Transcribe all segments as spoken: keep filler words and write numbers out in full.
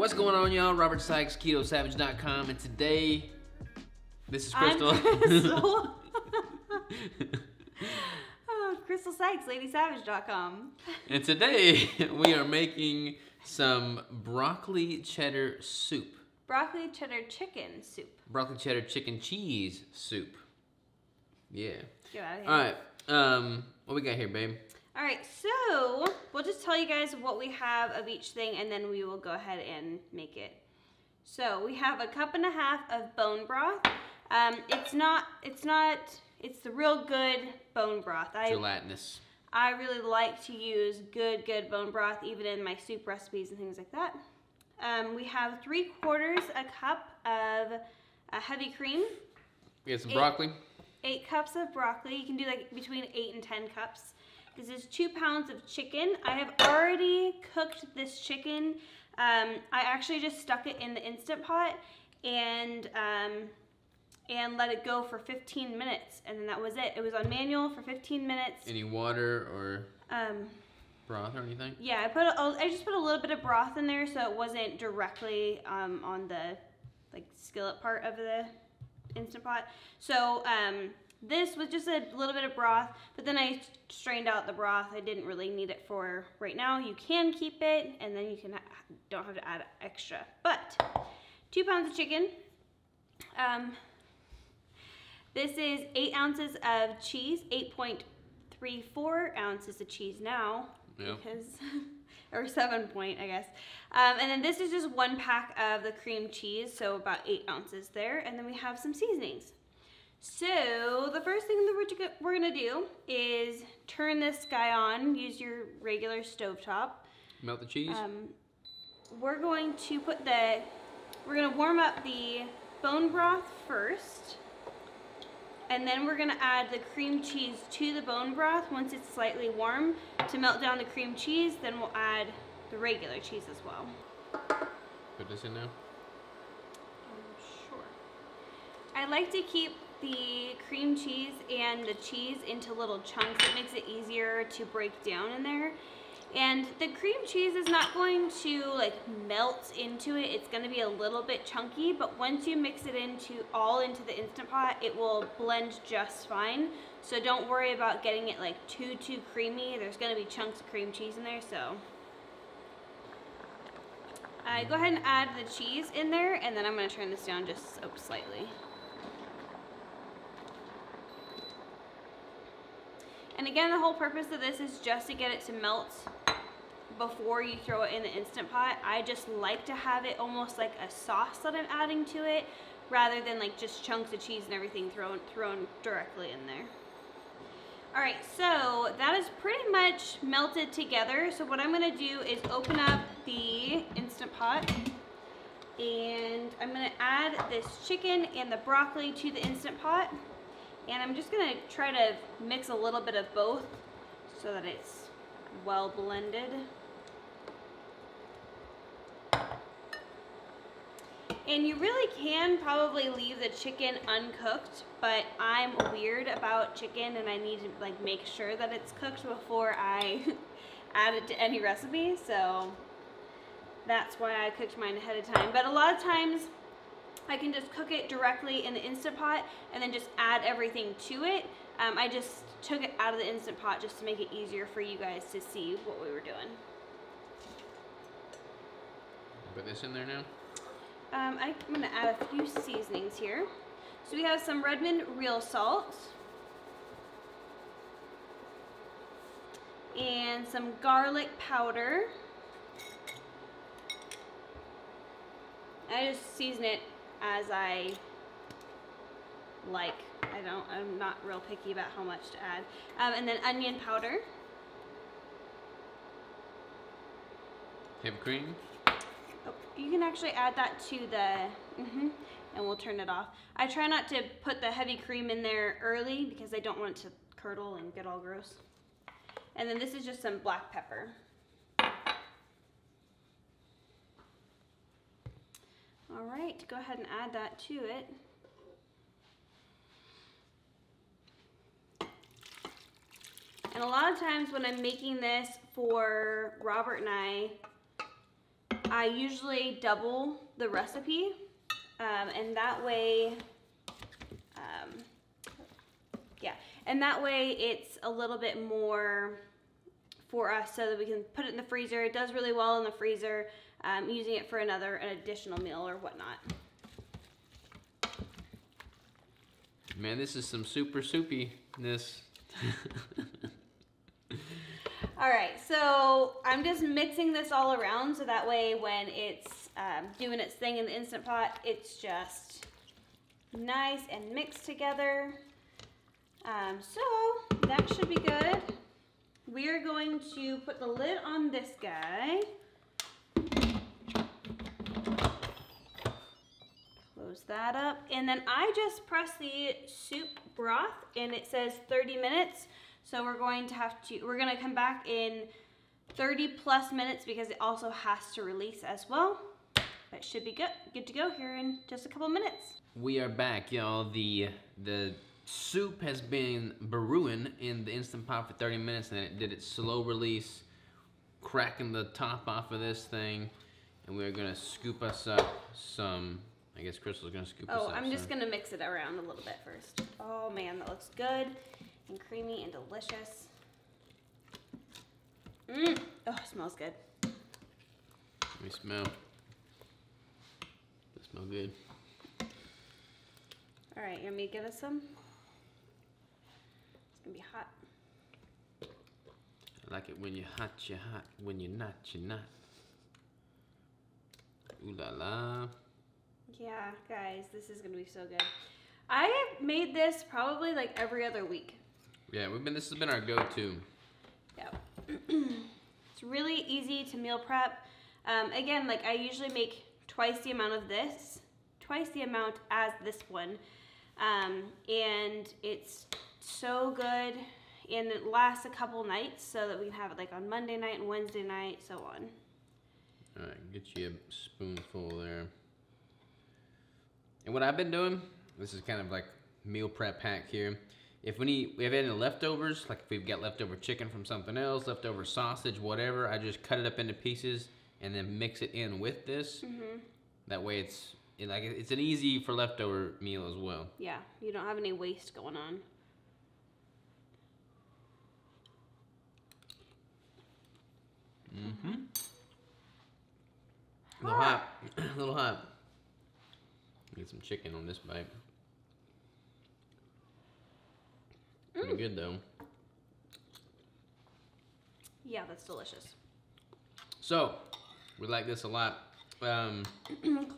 What's going on, y'all? Robert Sykes, Keto Savage dot com, and today, this is Crystal. I'm Crystal. Oh, Crystal Sykes, Lady Savage dot com. And today, we are making some broccoli cheddar soup. Broccoli cheddar chicken soup. Broccoli cheddar chicken cheese soup. Yeah. Get out of here. All right. Um, what we got here, babe? All right, so we'll just tell you guys what we have of each thing, and then we will go ahead and make it. So we have a cup and a half of bone broth. Um, it's not, it's not, it's the real good bone broth. I, Gelatinous. I really like to use good, good bone broth, even in my soup recipes and things like that. Um, we have three quarters a cup of uh, heavy cream. We have some eight, broccoli. Eight cups of broccoli. You can do like between eight and ten cups. This is two pounds of chicken. I have already cooked this chicken. Um, I actually just stuck it in the Instant Pot and um, and let it go for fifteen minutes, and then that was it. It was on manual for fifteen minutes. Any water or um, broth or anything? Yeah, I put a, I just put a little bit of broth in there so it wasn't directly um, on the like skillet part of the Instant Pot. So. Um, This was just a little bit of broth, but then I strained out the broth. I didn't really need it for right now. You can keep it, and then you can don't have to add extra. But two pounds of chicken. Um, this is eight ounces of cheese, eight point three four ounces of cheese now, yep. because or seven point, I guess. Um, and then this is just one pack of the cream cheese, so about eight ounces there. And then we have some seasonings. So the first thing that we're gonna do is turn this guy on, use your regular stovetop. Melt the cheese. Um, we're going to put the, we're gonna warm up the bone broth first, and then we're gonna add the cream cheese to the bone broth once it's slightly warm. To melt down the cream cheese, then we'll add the regular cheese as well. Put this in now? Sure. I like to keep the cream cheese and the cheese into little chunks. It makes it easier to break down in there. And the cream cheese is not going to like melt into it. It's gonna be a little bit chunky, but once you mix it into all into the Instant Pot, it will blend just fine. So don't worry about getting it like too, too creamy. There's gonna be chunks of cream cheese in there, so. I go ahead and add the cheese in there, and then I'm gonna turn this down just oh, slightly. And again, the whole purpose of this is just to get it to melt before you throw it in the Instant Pot. I just like to have it almost like a sauce that I'm adding to it, rather than like just chunks of cheese and everything thrown thrown directly in there. All right, so that is pretty much melted together. So what I'm gonna do is open up the Instant Pot, and I'm gonna add this chicken and the broccoli to the Instant Pot. And I'm just gonna try to mix a little bit of both so that it's well blended. And you really can probably leave the chicken uncooked, but I'm weird about chicken and I need to like make sure that it's cooked before I add it to any recipe. So that's why I cooked mine ahead of time. But a lot of times, I can just cook it directly in the Instant Pot and then just add everything to it. Um, I just took it out of the Instant Pot just to make it easier for you guys to see what we were doing. Put this in there now? Um, I'm going to add a few seasonings here. So we have some Redmond Real Salt and some garlic powder. I just season it as I like. I don't, I'm not real picky about how much to add. Um, and then onion powder. Heavy cream. Oh, you can actually add that to the, mm-hmm, and we'll turn it off. I try not to put the heavy cream in there early because I don't want it to curdle and get all gross. And then this is just some black pepper. All right, go ahead and add that to it. And a lot of times when I'm making this for Robert and I, I usually double the recipe, um, and that way, um, yeah, and that way it's a little bit more for us so that we can put it in the freezer. It does really well in the freezer, um, using it for another, an additional meal or whatnot. Man, this is some super soupiness. All right, so I'm just mixing this all around so that way when it's um, doing its thing in the Instant Pot, it's just nice and mixed together. Um, so that should be good. We are going to put the lid on this guy. Close that up. And then I just press the soup broth and it says thirty minutes. So we're going to have to, we're going to come back in thirty plus minutes because it also has to release as well. But it should be good, good to go here in just a couple minutes. We are back, y'all. The, the soup has been brewing in the Instant Pot for thirty minutes, and it did its slow release, cracking the top off of this thing, and we're gonna scoop us up some, I guess Crystal's gonna scoop oh, us up. Oh, I'm just some. gonna mix it around a little bit first. Oh man, that looks good and creamy and delicious. Mmm, oh, it smells good. Let me smell. It smells good. All right, you want me to give us some? Gonna be hot. I like it when you're hot, you're hot. When you're not, you're not. Ooh la la. Yeah, guys, this is gonna be so good. I have made this probably like every other week. Yeah, we've been. This has been our go-to. Yeah, it's really easy to meal prep. Um, again, like I usually make twice the amount of this, twice the amount as this one, um, and it's so good, and it lasts a couple nights so that we can have it like on Monday night and Wednesday night, so on. All right, get you a spoonful there. And what I've been doing, this is kind of like meal prep hack here. If we need, we have any leftovers, like if we've got leftover chicken from something else, leftover sausage, whatever, I just cut it up into pieces and then mix it in with this. Mm-hmm. That way it's it, like it's an easy for leftover meal as well. Yeah, you don't have any waste going on. Mm-hmm. A little hot. A little hot. Get some chicken on this bite. Mm. Pretty good though. Yeah, that's delicious. So, we like this a lot. Um,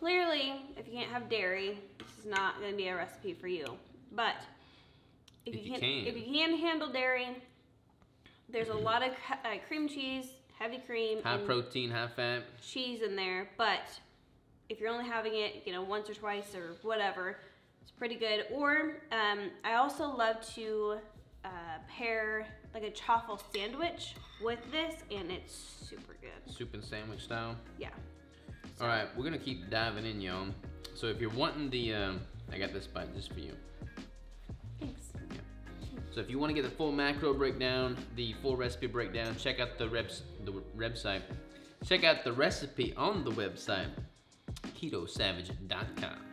Clearly, if you can't have dairy, this is not going to be a recipe for you. But if, if you, you can, if you can handle dairy, there's a lot of uh, cream cheese. Heavy cream, high protein, high fat, cheese in there. But if you're only having it, you know, once or twice or whatever, it's pretty good. Or um, I also love to uh, pair like a chaffle sandwich with this, and it's super good. Soup and sandwich style. Yeah. So. All right, we're gonna keep diving in, y'all. So if you're wanting the, um, I got this bite just for you. So if you want to get the full macro breakdown, the full recipe breakdown, check out the reps, the website. Check out the recipe on the website, Keto Savage dot com.